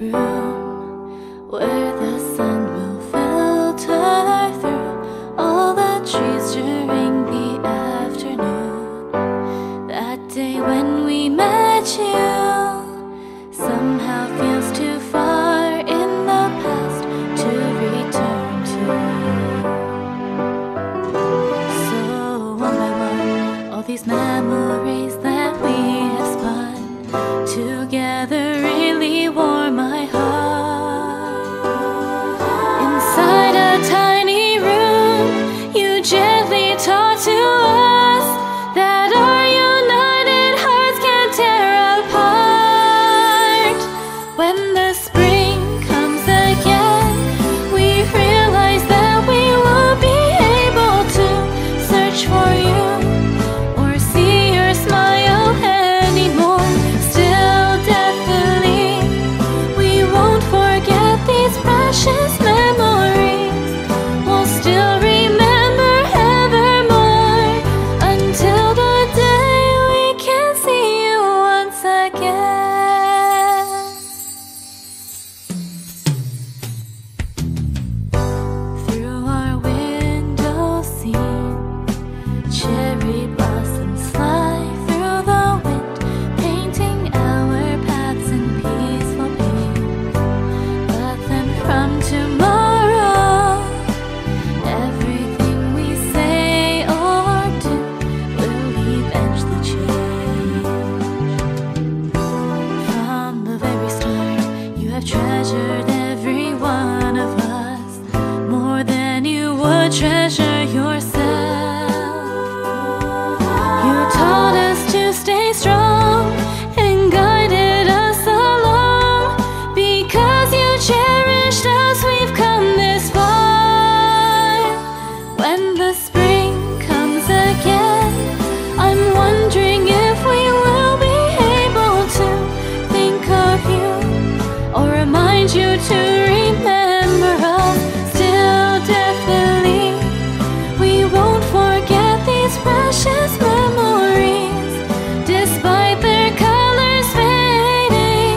Room where the sun will filter through all the trees during the afternoon. That day when we met you somehow feels too far in the past to return to. So one by one, all these memories that we have spun together really warm my heart. Inside a tiny room, you gently talk to us that our united hearts can't tear apart. When the spring comes again, we realize that we won't be able to search for you or see your smile anymore. Still deathly, these precious memories will still remember evermore, until the day we can see you once again. Through our window scene, cherry blossoms fly through the wind, painting our paths in peaceful pain. But then from tomorrow, everything we say or do will eventually change. From the very start, you have treasured every one of us more than you would treasure yourself. You taught us to stay strong and guided us along, because you cherished us, we've come this far. When the spring comes again, I'm wondering if we will be able to think of you or remind you to remember us. Still deathly, we won't forget these precious memories, despite their colors fading.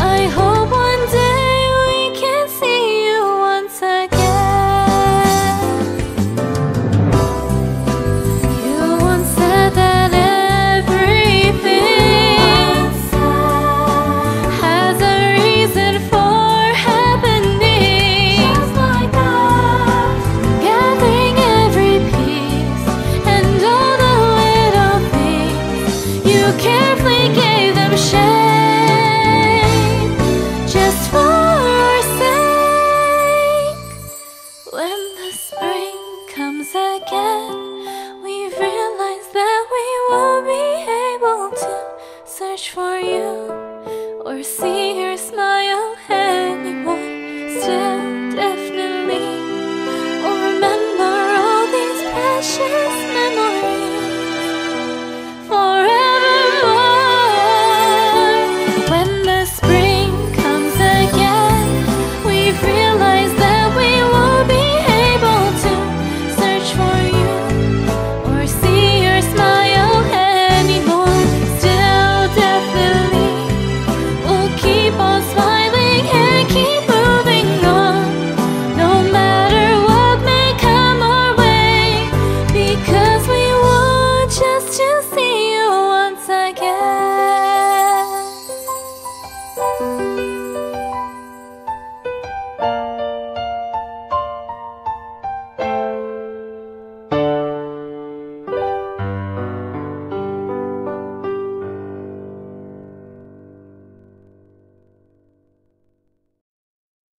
I hope one day we can see you once again. You once said that everything has a reason for happening. Gathering every piece and all the little things, you carefully gave them shape just for our sake. When the spring comes again, we realize that we won't be able to search for you